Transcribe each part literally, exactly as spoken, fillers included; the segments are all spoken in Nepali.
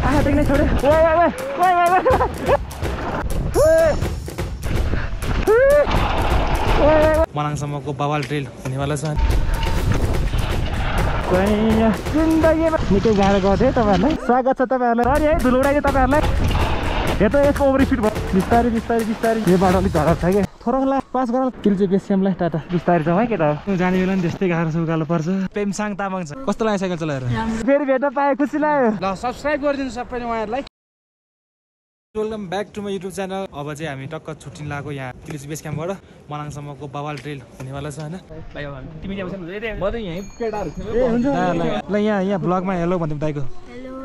Ah, tinggalin saudara. Wah, wah, wah, wah, wah, wah. Manang sama ko bawal drill ini wala sa. Kaya zindagi nikai gaher gaud hai tapaharulai. Swagat cha tapaharulai. Sorry hai dhulaurai ke tapaharulai. Yato yasko overshoot bhayo. Bistari bistari bistari. Yo बाट अलि झरक छ के. थोरो होला पास गरल किल चाहिँ बेसियमलाई टाटा. बिस्तारै जाऊ है केटा. जाने बेला नि त्यस्तै गाह्रो सुकालो पर्छ. पेमसाङ तामाङ छ. कस्तो लाग्यो साइकल चलाएर? फेरि भेट्न पाए खुसी लाग्यो. ल सब्स्क्राइब गरिदिनु सबैले उहाँहरुलाई. Welcome back to my YouTube channel. अब हम टक्क छुट्टी लगे यहाँ किलिच बेस कैम्पबाट मनाङसम्म को बवाल ड्रिल होनेवाला है. यहाँ यहाँ ब्लग में हेलो भन्दे दाइ को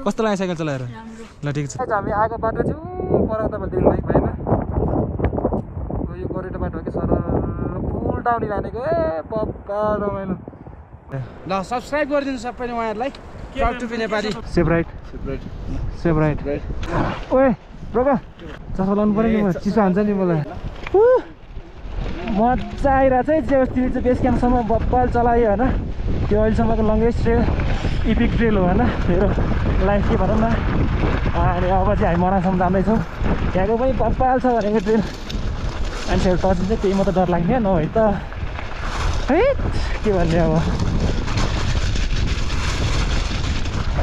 कस्तो लाग्यो साइकल चलाएर? ल ठीक छ. हामी आगो बाटो छु पर तपाईले देख्नु भएन यो गोरेटो बाटो के सर फुल डाउन लानेको ए पक्का रमाइलो. ल सब्स्क्राइब गरिदिनु सबैले उहाँहरुलाई. Talk to Nepali save right save right save right ओए ब्रोका चस्मा लाउनु पर्यो नि. चिसो हान्छ नि मलाई. मजा आइरहेछ है. जे अस्ति चाहिँ बेस क्याम्पसम्म बप्पाल चलायो होइन. त्यो अहिलेसम्मको लङ्गेस्ट ट्रेल इपिक ट्रेल हो होइन मेरो लाइफकै भनौँ न. अनि अब चाहिँ हामी मनाङसम्म जाँदैछौँ. त्यहाँको पनि बप्पाल छ भनेको ट्रेल मान्छेहरू टच चाहिँ त्यही मात्रै डर लाग्ने न है त. है के भन्ने अब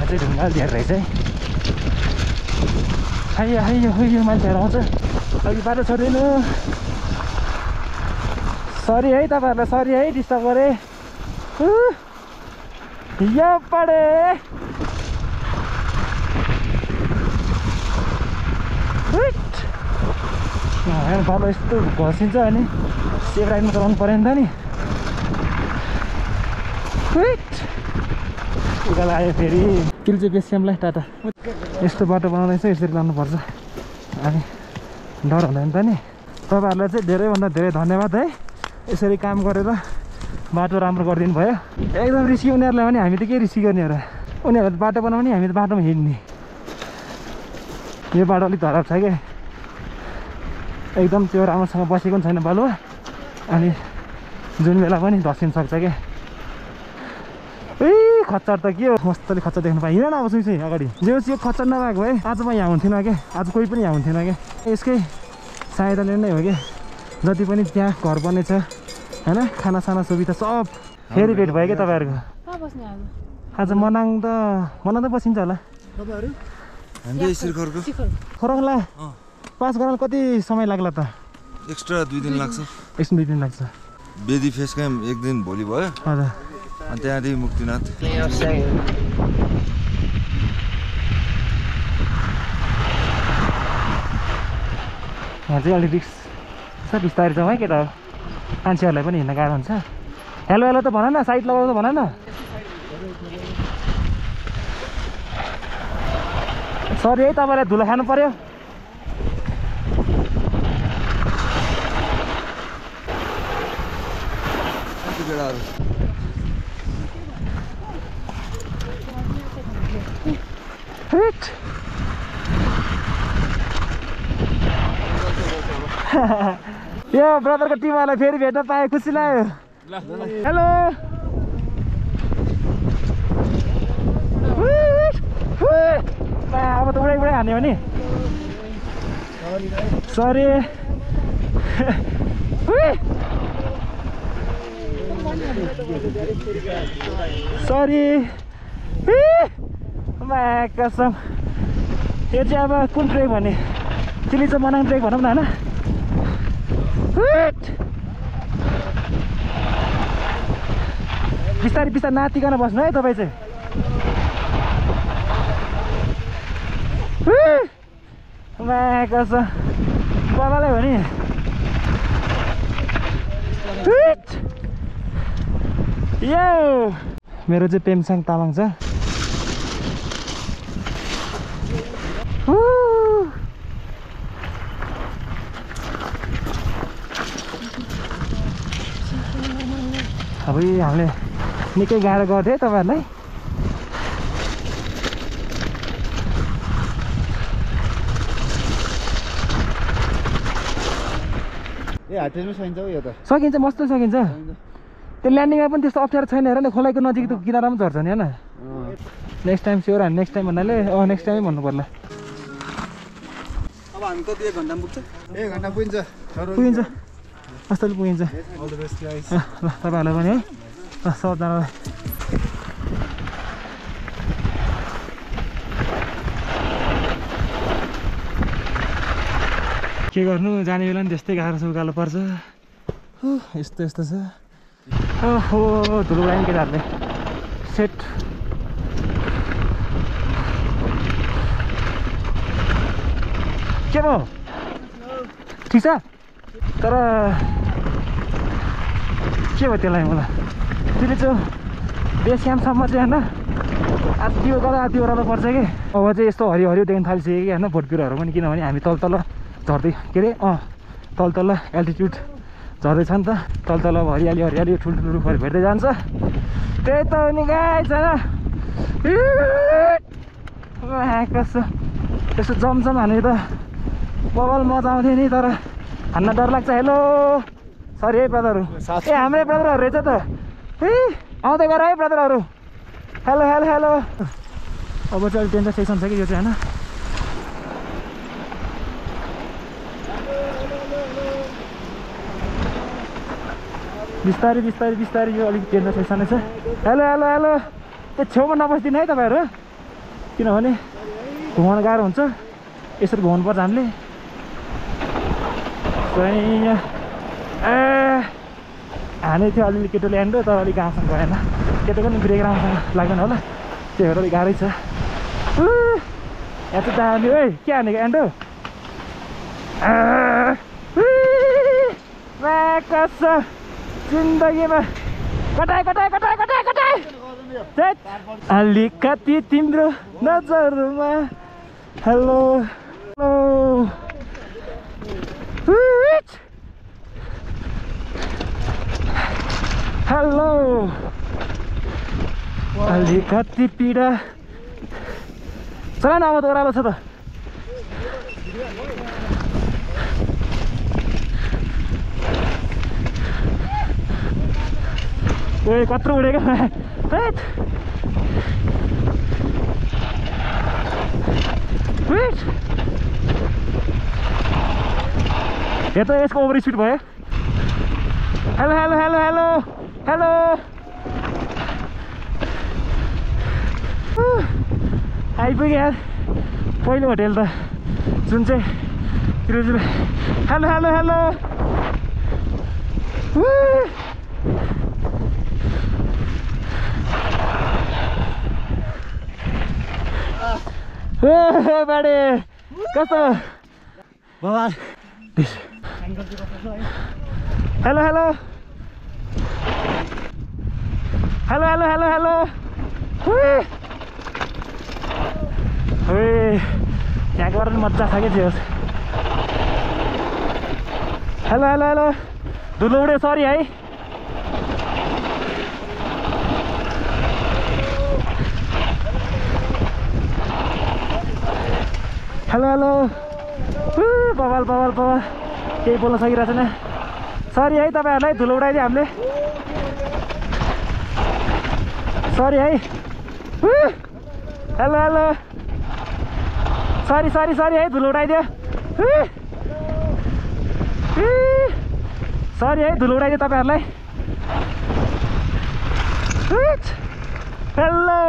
अझै ढुङ्गाल धेरै रहेछ है. हाइयो हाइयो हाइयो मान्छेहरू आउँछ. अघि बाटो छोडिदिनु. सरी है तपाईँहरूलाई सरी है डिस्टर्ब गरेँ. यहाँ पढे बाटो यस्तो घसिन्छ अनि सेफ राइडमा चलाउनु पऱ्यो नि त नि. उकाल आयो फेरि किल्चे बेसियमलाई टाटा. यस्तो बाटो बनाउँदैछ यसरी लानुपर्छ. अनि डर हुँदैन त नि. तपाईँहरूलाई चाहिँ धेरैभन्दा धेरै धन्यवाद है. यसरी काम गरेर बाटो राम्रो गरिदिनु भयो. एकदम रिस्की उनीहरूलाई भने हामी त के रिस्की गर्ने र. उनीहरू बाटो बनाउने हामी त बाटोमा हिँड्ने. यो बाटो अलिक धराप छ क्या. एकदम त्यो राम्रोसँग बसेको पनि छैन बालुवा. अनि जुन बेला पनि धसिन सक्छ क्या. ए खच्चर त के हो. मस्तले खच्चर देख्नु पाएँ. हिँड न अब सुई चाहिँ अगाडि. जे होस् यो खच्चर नभएको भए आज म यहाँ हुन्थेन क्या. आज कोही पनि यहाँ हुन्थेन क्या. यसकै सहायताले नै हो क्या. जति पनि त्यहाँ घर बनेछ होइन खानासाना सुविधा सब. फेरि भेट भयो क्या तपाईँहरूको. आज मनाङ त मनाङ त बसिन्छ होला. खरखला पास गर्न कति समय लाग्ला त? एक्स्ट्रा दुई दिन लाग्छ. एक दुई दिन लाग्छ. बेदी फेस क्याम्प एक दिन भोलि भयो. हजुर. अनि त्यहाँदेखि मुक्तिनाथ. यहाँ चाहिँ अलिक रिक्स छ. बिस्तारै जाउँ है केटा. मान्छेहरूलाई पनि हिँड्न गाह्रो हुन्छ. हेलो हेलो त भन न. साइड लगाउनु त भन न. सरी है तपाईँलाई धुलो खानु पर्यो. यो ब्रदरको टिमहरूलाई फेरि भेट्न पाए खुसी लाग्यो. हेलो अब त उडाइ उडाइ हान्यो नि. सरी सरी कसम. यो चाहिँ अब कुन ट्रेक भने चिल्ली चाहिँ मनाङ ट्रेक भनौँ न होइन. बिस्तारै बिस्तारै नातिकन बस्नु है तपाईँ चाहिँ. कसम बाबालाई भने यो मेरो चाहिँ पेमसाङ तामाङ छ. अब हामीले निकै गाह्रो गर्थ्यो तपाईँहरूलाई. ए हाटेलमै सकिन्छ हौ. यो त सकिन्छ मस्तो सकिन्छ. त्यो ल्यान्डिङमा पनि त्यस्तो अप्ठ्यारो छैन हेर न. खोलाको नजिक त किनारामा झर्छ नि होइन. नेक्स्ट टाइम स्योर हामी नेक्स्ट टाइम भन्नाले अ नेक्स्ट टाइमै भन्नु पर्ला। अब हामी कति एक घण्टा पुग्छ? एक घण्टा पुगिन्छ। पुगिन्छ। अस्ताले पुगिन्छ। All the best guys. ल तपाईहरुलाई पनि है। ल सावधान। के गर्नु जाने बेला नि त्यस्तै गाह्रो छ उकालो पर्छ। हो यस्तो यस्तो छ। ओहो धुलो लाइन के जाने। सेट के भयो? ठीक छ तर के भयो त्यसलाई मलाई त्यसले चाहिँ बेस क्याम्पसम्म चाहिँ होइन आधी ओह्रालो आधी ओह्रालो पर्छ कि अब चाहिँ यस्तो हरियो हरियो देख्न थालिसक्यो कि होइन भोटबिरुवाहरू पनि किनभने हामी तल तल झर्दै के अरे अँ तल तल एल्टिट्युड झर्दैछ नि त तल तल अब हरियाली हरियाली ठुल्ठुलो रुखहरू भेट्दै जान्छ त्यही त नि गाइस कसो यसो जमजम हाने त बबल मजा आउँथ्यो नि तर हान्न डर लाग्छ। हेलो सरी है ब्रदरहरू ए हाम्रै ब्रदरहरू रहेछ त ए आउँदै गर है ब्रदरहरू। हेलो हेलो हेलो अब चाहिँ अलिक डेन्जर सेक्सन छ कि यो चाहिँ होइन बिस्तारै बिस्तारै बिस्तारै यो अलिक डेन्जर सेक्सन नै छ। हेलो हेलो हेलो त्यो छेउमा नबस्दिनु है तपाईँहरू किनभने घुमाउन गाह्रो हुन्छ यसरी घुमाउनु पर्छ हामीले ए हाने थियो अलिअलि केटोले ल्यान्ड तर अलिक गाउँसँग भएन केटो पनि ब्रेक राम्रोसँग लाग्दैन होला त्यही भएर अलिक गाह्रै छ। यहाँ चाहिँ दामी ओइ के हानेको एन्डो जिन्दगीमा कटाए कटाए कटाए कटाए कटाए अलिकति तिम्रो नजरमा। हेलो हेलो अलिकति पीडा चला न अब त ओह्रालो छ त ओए कत्रो उडेको हैट वेट यो त यसको ओभर स्पिड भयो। Hello hello hello hello hello आइपुग्यो यार पहिलो होटेल त जुन चाहिँ तिरुजुले। हेलो हेलो हेलो हे बाडे कस्तो भगवान। Hello hello hello hello hello hello यहाँ गएर मजा छ कि थियो। हेलो हेलो हेलो धुलो उड्यो सरी है। हेलो हेलो बवाल बवाल बवाल केही बोल्न सकिरहेको छैन सरी है तपाईँहरूलाई धुलो उडाइदियो हामीले सरी है। Hello hello sorry sorry sorry है धुलो उडाइदियो सरी है धुलो उडाइदियो तपाईँहरूलाई। हेलो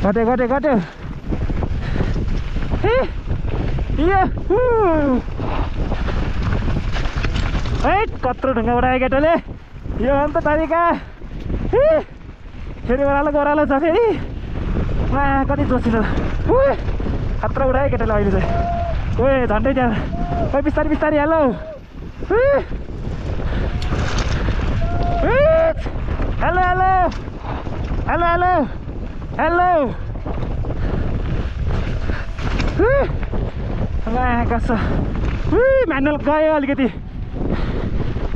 घट्यो घट्यो घट्यो ए कत्रो ढुङ्गा उठायो केटोले यो अन्त तरिका ए फेरि ओह्रालो ओह्रालो छ फेरि वा कति जोसिलो खतरा उठायो केटोले अहिले चाहिँ ओए झन्डै त्यहाँ ओइ बिस्तारै बिस्तारै। Hello hello hello hello hello hello कसो म्यानुअल गयो अलिकति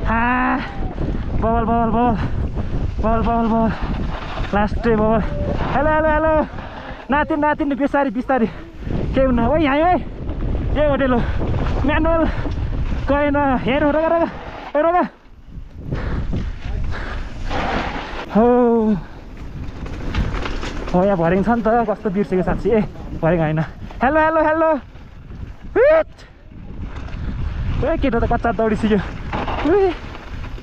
हा bubble bubble bubble bubble bubble bubble लास्टै बबल। हेलो हेलो हेलो नातिन नातिन बिस्तारी बिस्तारी केही हुन्न ओ यहाँ है ए होटेल हो म्यानुअल गएन हेर रोग रोग रोग। Oh, oh ya bareng santai, kasta birsega saksi eh bareng aina. Hello hello hello. Wih, wih kita tak kacau tahu di sini. Wih,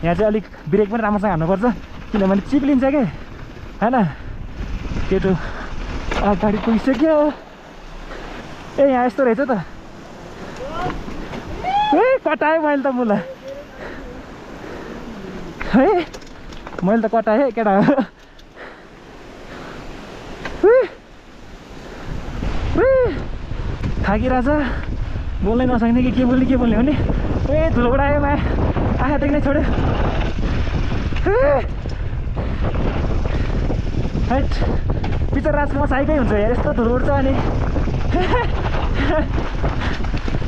ini aja alik break pun ramah sangat, no persa. Kita mana ciplin saja, hana. Gitu, agak itu isegya. Eh ya itu aja tuh. Wih, kota yang main tamu lah. Hei, main tak kota hei kena. Wih, wih, kaki rasa. बोलने ना सकने कि क्या बोलने क्या बोलने उन्हें ये धुलवड़ा है मैं आया तक नहीं छोड़े हट पिता रास्ते में साइकिल उनसे यार इस तो धुलवड़ा नहीं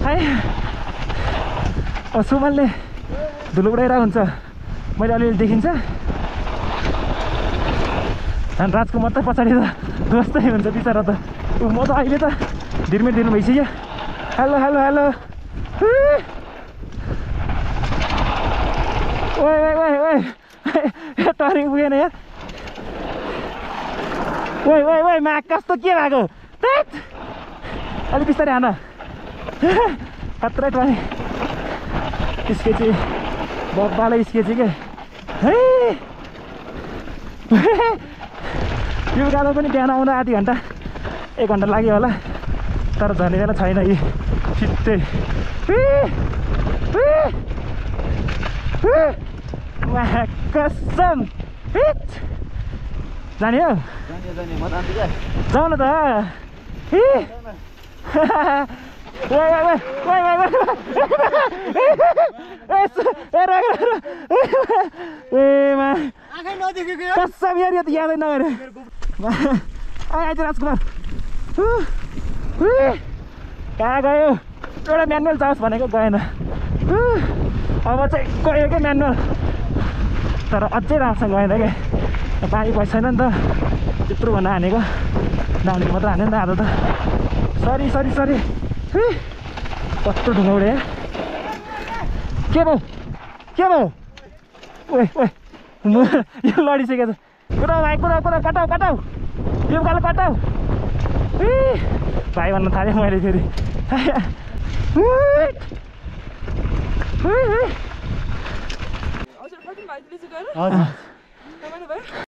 हाय और सुबह ले धुलवड़ा ही रहा उनसे मैं डाली देखीं सा और रास्ते में तो पचाड़ी था दोस्त है उनसे पिता रात वो मौत आई लेता दिन में दिन में इसी जा Halo, halo, halo. Wih. Woi, woi, woi, woi. Ya taring begini ya. Woi, woi, woi, makas tuh kira aku. Tet. Ada bisa deh anda. Patret lagi. Iskeci. Bawa balai iskeci ke. Hei. Yuk kalau punya dia nauna hati anda. Eh konten lagi olah. Tar jane jana chaina yi fitte eh eh eh wah kasam hit jane yo jane jane mat anti ga jaun na ta eh woi woi woi woi woi era era eh ma akai no dekheko yo kasam yaar yo ta yaadai nagare ay ay jara askumar Wih, kaya gayo, udah manual tahu sebenarnya kok gayanya. Wih, apa sih kok ya kayak manual? Taruh aja langsung gayanya kayak. Tapi biasanya nanti itu mana nih kok? Nah ini mata nih ada tuh. Sorry sorry sorry. Wih, waktu dulu udah ya. Kebo, kebo. Wih wih, ya lari sih gitu. Kurang baik kurang kurang katau katau. Yuk kalau katau. Wih. Baiwan mentanya mulai jadi. Wih. Wih. Aku sudah pergi main di sana. Ada. Kamu mana?